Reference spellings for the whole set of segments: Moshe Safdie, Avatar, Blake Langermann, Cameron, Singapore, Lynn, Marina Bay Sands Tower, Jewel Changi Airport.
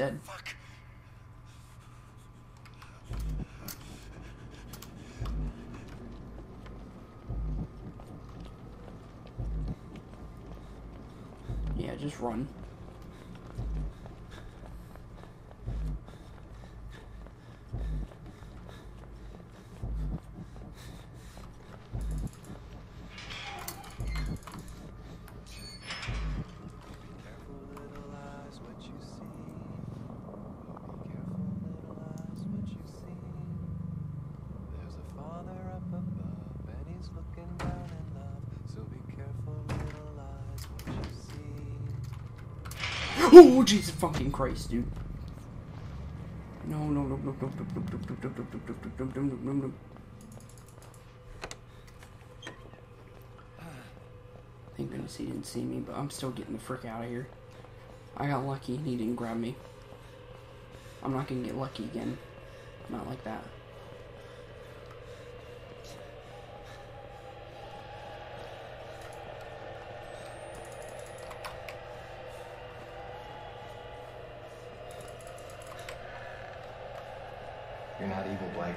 interested. Fuck. Yeah, just run. Oh, Jesus fucking Christ, dude. No. Thank goodness he didn't see me, but I'm still getting the frick out of here. I got lucky and he didn't grab me. I'm not gonna get lucky again. Not like that. You're not evil, Blake.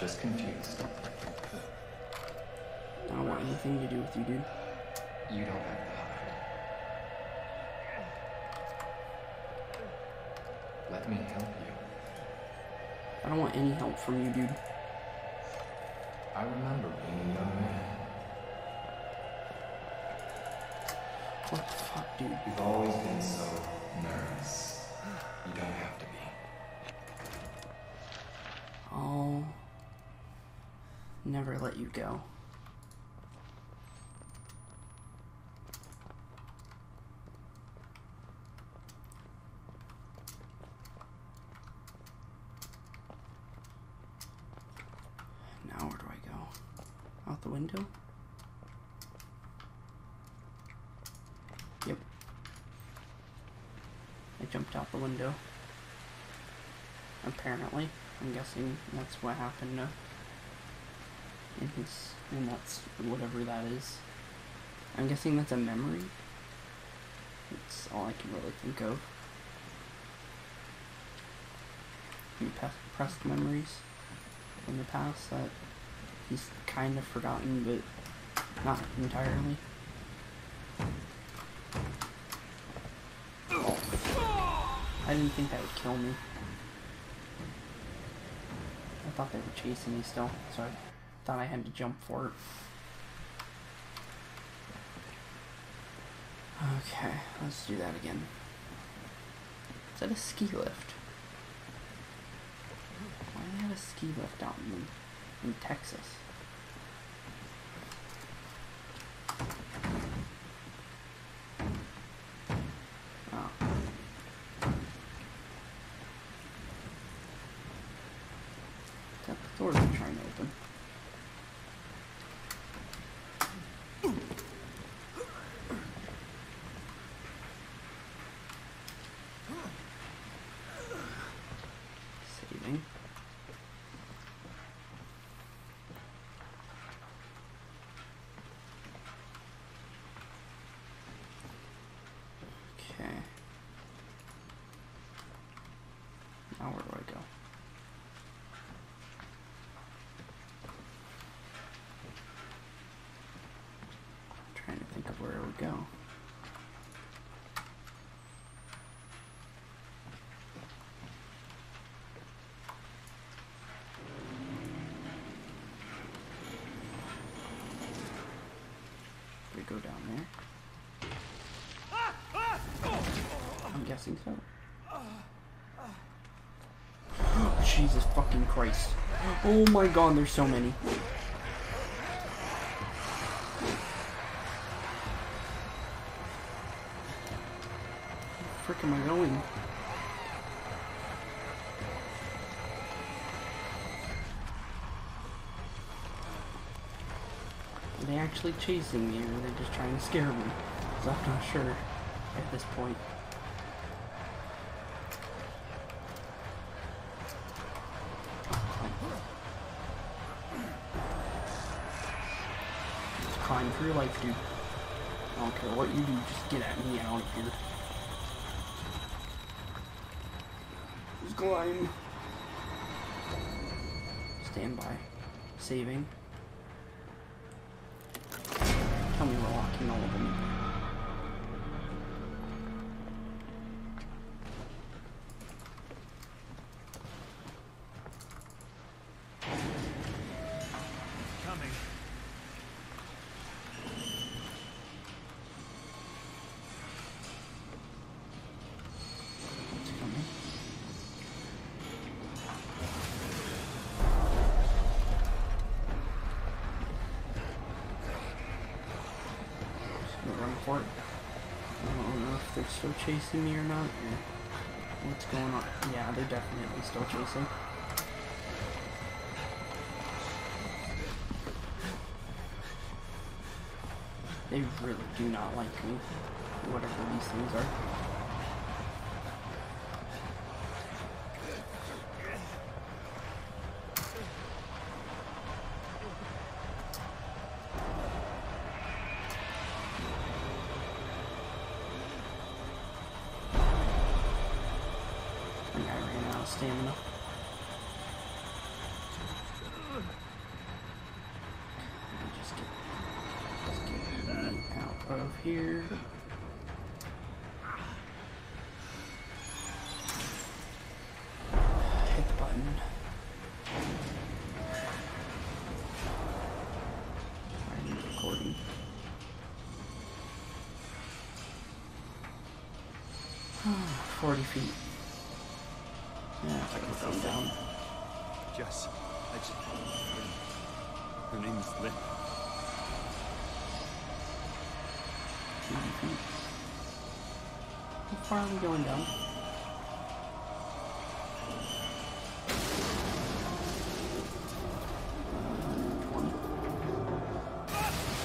Just confused. I don't want anything to do with you, dude. You don't have to hide. Let me help you. I don't want any help from you, dude. I remember being a young man. What the fuck, dude? You've always been so nervous. You don't have to be. I'll never let you go. Now where do I go? Out the window? Yep. I jumped out the window. Apparently. I'm guessing that's what happened in his, and that's whatever that is. I'm guessing that's a memory. That's all I can really think of. Repressed memories in the past that he's kind of forgotten, but not entirely. Oh. I didn't think that would kill me. I thought they were chasing me still, so I thought I had to jump for it. Okay, let's do that again. Is that a ski lift? Why do they have a ski lift out in Texas? Okay. Now where do I go? I'm trying to think of where it would go. We go down there. I'm guessing so. Oh, Jesus fucking Christ. Oh my god, there's so many. Where the frick am I going? Are they actually chasing me, or are they just trying to scare me? So I'm not sure at this point. Climb for your life, dude. I don't care what you do, just get at me out of here. climb. Standby. Saving. Tell me we're locking all of them. I don't know if they're still chasing me or not, or what's going on. Yeah, they're definitely still chasing. They really do not like me, whatever these things are. Stamina. Just get that out of here. Hit the button. I'm recording. Oh, 40 feet. Yeah, I can come down. Jess, her name is Lynn. How far are we going down?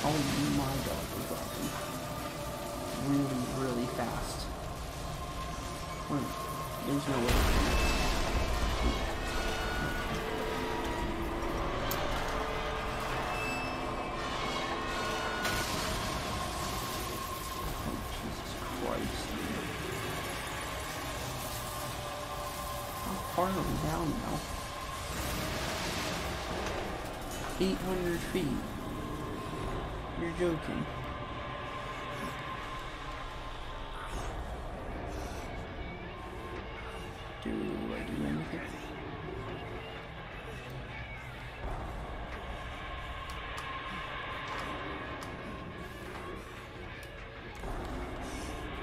Oh my god, we're dropping really fast. There's no way. How far are we down now? 800 feet. You're joking. Do I do anything?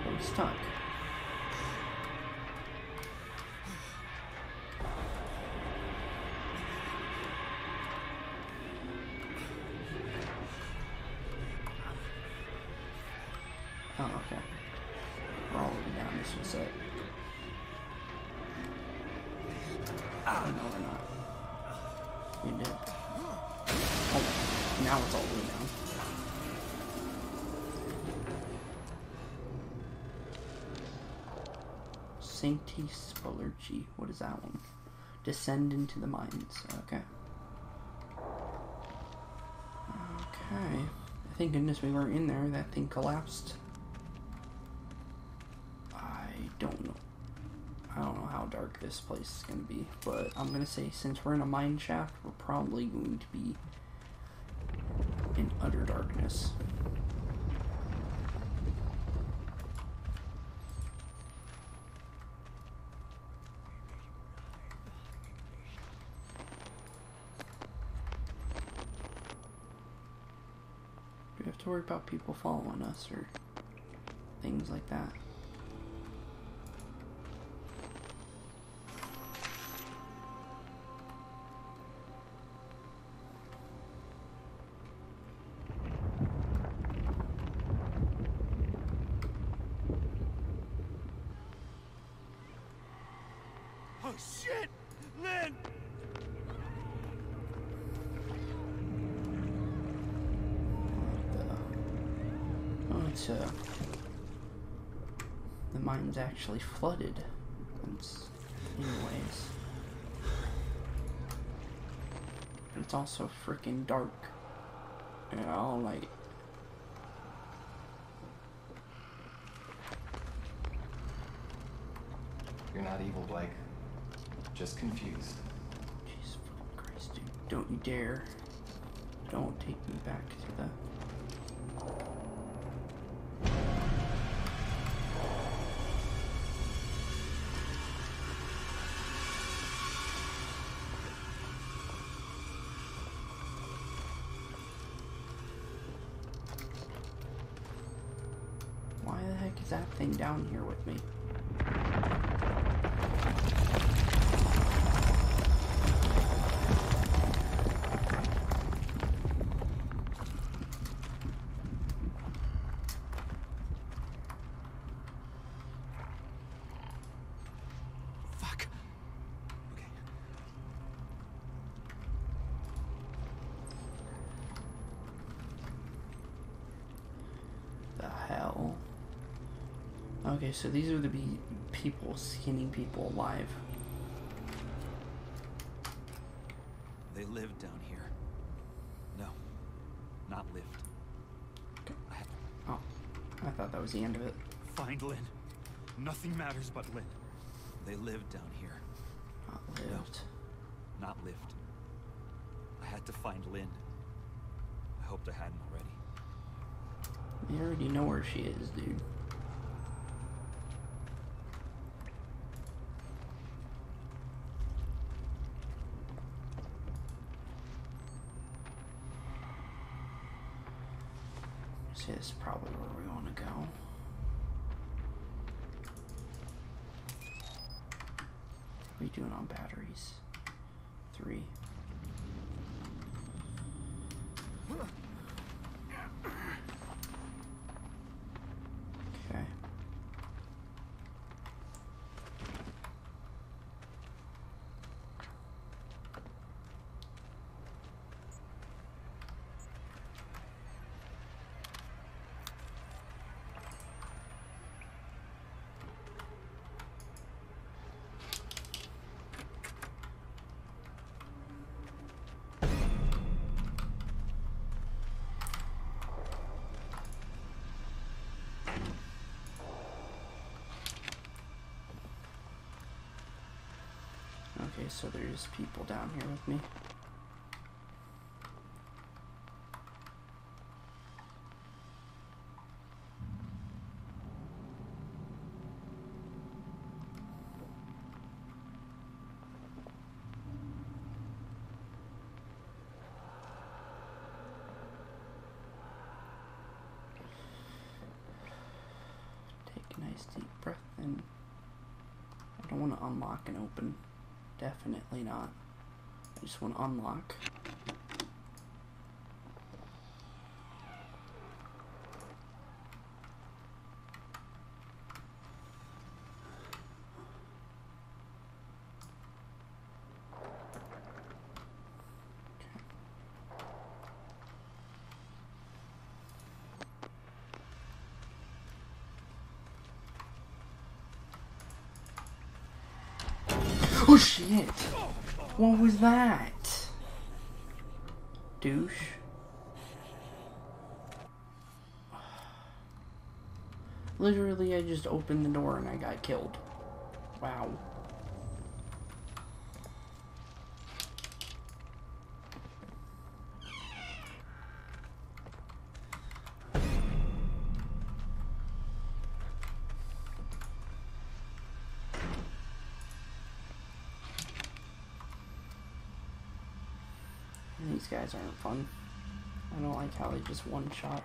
I'm stuck. Oh, okay. We're all the way down this was it. Oh, no, we're not. We did. Oh, now it's all the way down. Sancti Spolergi. What is that one? Descend into the mines. Okay. Okay. Thank goodness we weren't in there. That thing collapsed. I don't know how dark this place is going to be, but I'm going to say since we're in a mine shaft, we're probably going to be in utter darkness. Do we have to worry about people following us or things like that? Oh shit! Lynn! Oh, it's the mine's actually flooded. It's, anyways. It's also freaking dark. And all night. You're not evil, Blake. Just confused. Jesus fucking Christ, dude. Don't you dare. Don't take me back to the... Why the heck is that thing down here with me? Okay, so these are the people skinning people alive. They lived down here. No, not lived. Okay. Oh, I thought that was the end of it. Find Lynn. Nothing matters but Lynn. They lived down here. Not lived. No, not lived. I had to find Lynn. I hoped I hadn't already. You already know where she is, dude. This is probably where we want to go. What are we doing on batteries? 3. Okay. Okay, so there's people down here with me. Take a nice deep breath in. I don't want to unlock and open. Definitely not. I just want to unlock. Oh shit! What was that? Douche. Literally, I just opened the door and I got killed. Wow. These guys aren't fun. I don't like how they just one-shot.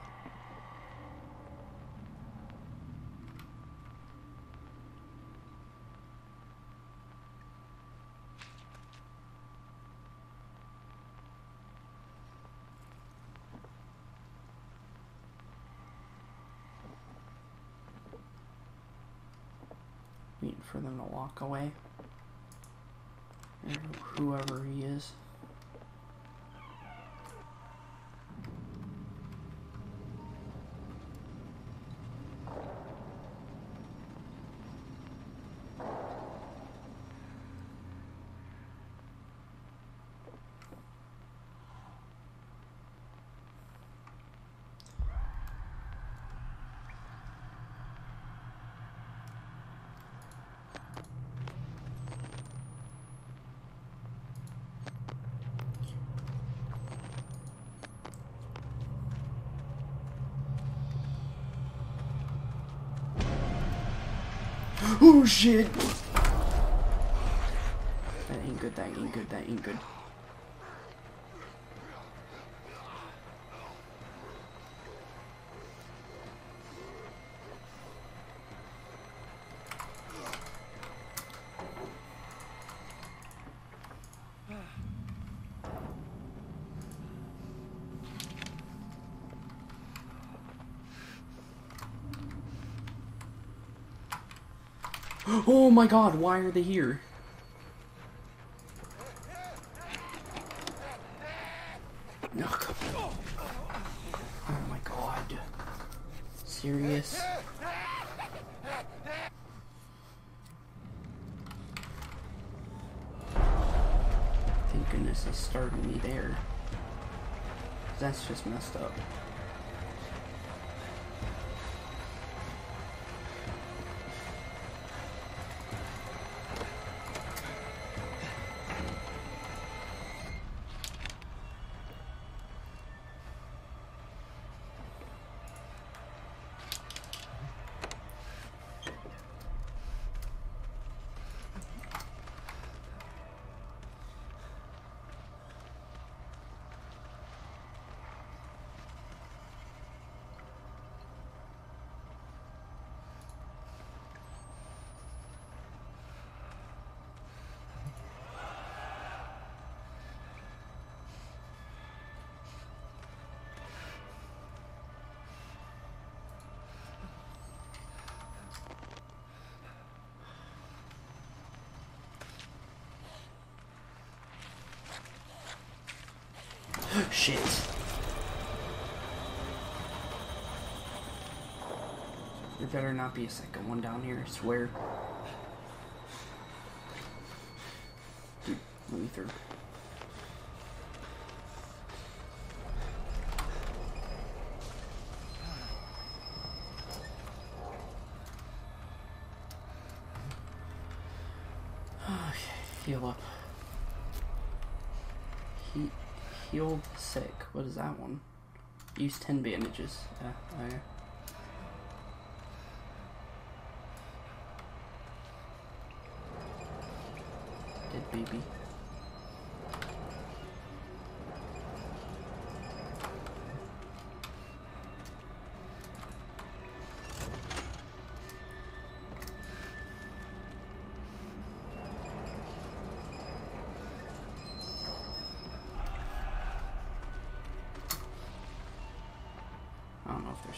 Waiting for them to walk away. Or whoever he is. Oh shit! That ain't good, that ain't good, that ain't good. Oh my god, why are they here? Ugh. Oh my god. Serious? Thank goodness they started me there. That's just messed up. Shit. There better not be a second one down here, I swear. Dude, let me through. Okay, heal up. Heal sick. What is that one? Use 10 bandages. Okay. Dead baby.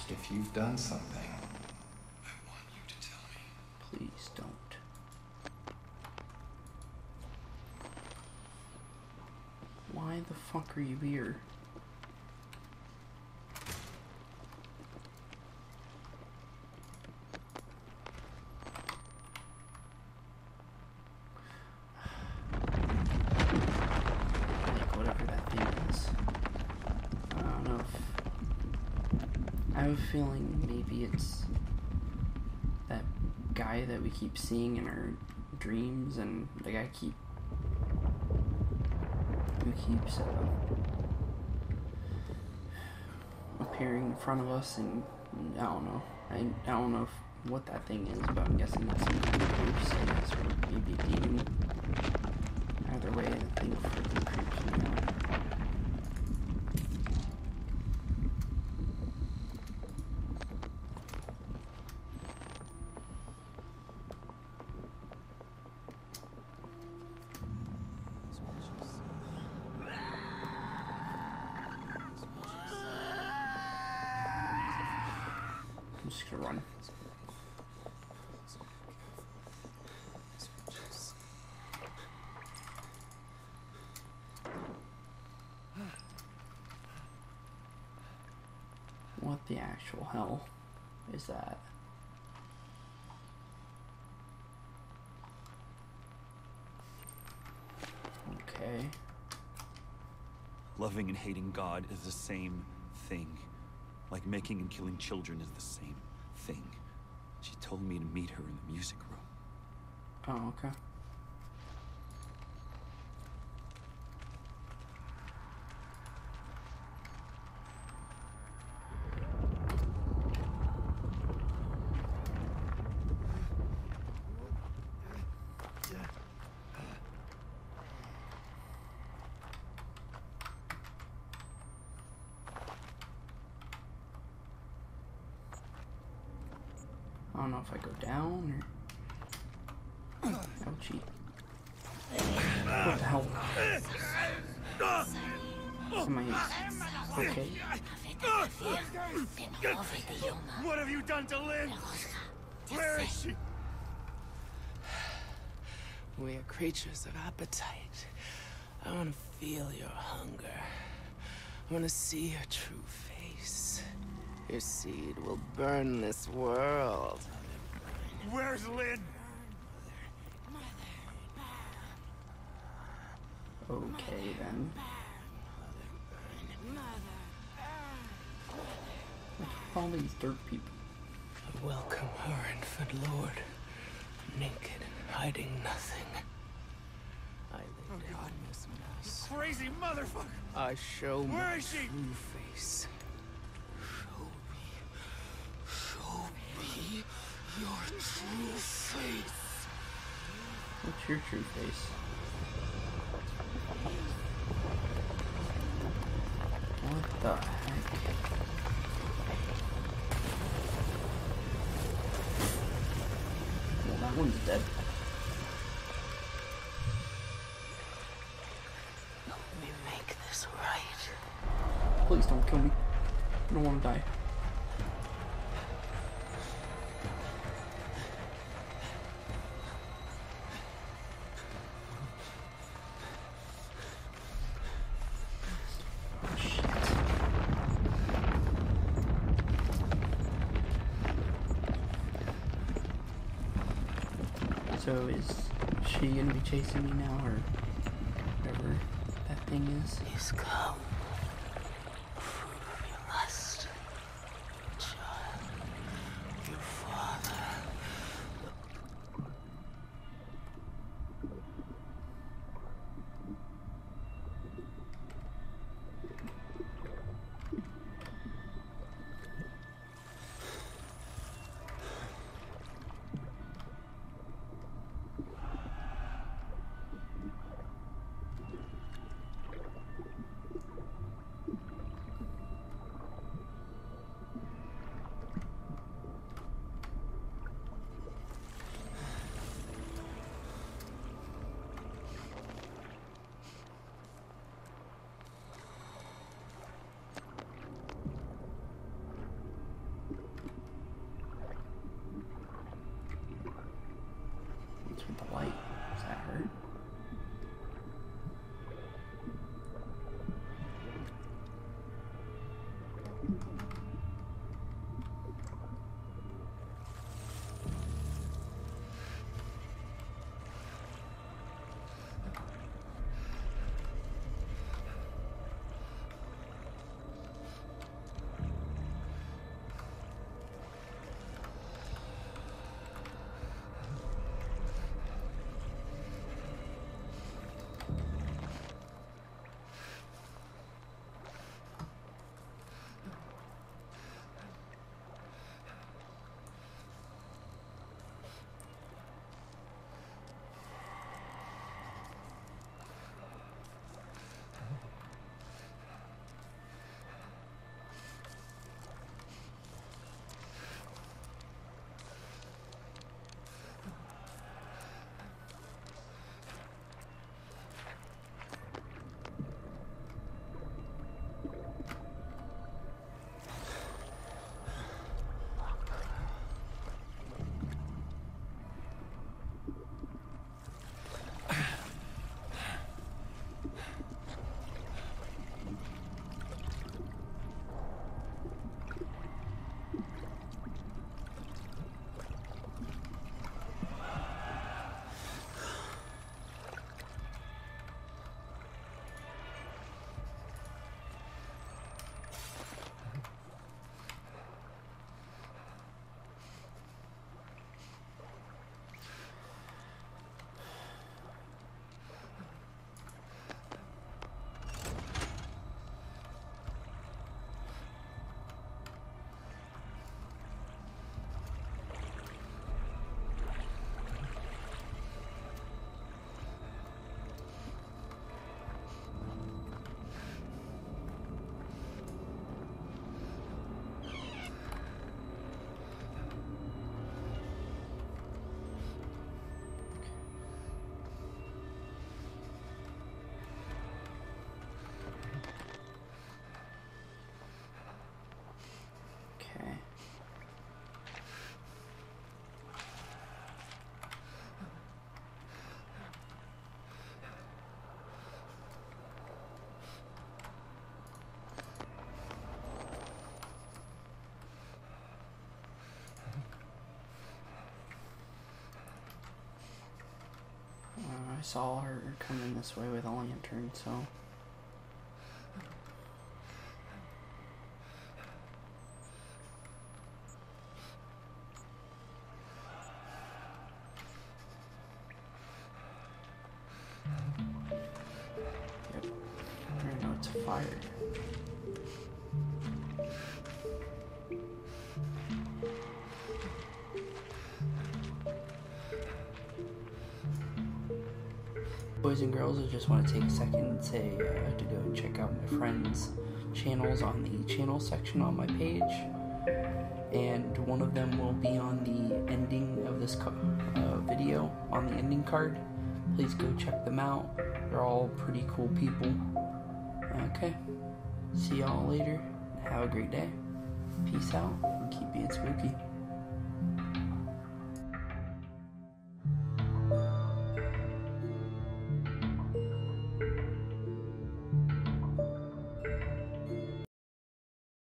If you've done something, I want you to tell me. Please don't. Why the fuck are you here? Feeling maybe it's that guy that we keep seeing in our dreams, and the guy who keeps appearing in front of us, and I don't know what that thing is, but I'm guessing it's some kind of groups, and that's what maybe a demon. Either way, the thing for the creeps me out. I'm just gonna run. What the actual hell is that? Okay. Loving and hating God is the same thing. Like making and killing children is the same thing. She told me to meet her in the music room. Oh, okay. don't know if I go down or... Ouchie. What the hell? Am I okay? What have you done to Lynn? Where is she? We are creatures of appetite. I want to feel your hunger. I want to see your true face. Your seed will burn this world. Where's Lynn? Okay, then. All these dirt people. I welcome her, infant lord. Naked and hiding nothing. I lay down this mess. You crazy motherfucker! I show my true face. Show me your true face. What's your true face? What the heck? That one's dead. Help me make this right. Please don't kill me. I don't want to die. So is she gonna be chasing me now, or whatever that thing is? He's come. Fruit of your lust. Child. Your father. saw her coming this way with a lantern, so... Boys and girls, I just want to take a second and say to go and check out my friends' channels on the channel section on my page, and one of them will be on the ending of this video, on the ending card. Please go check them out. They're all pretty cool people. Okay, see y'all later. Have a great day. Peace out and keep being spooky.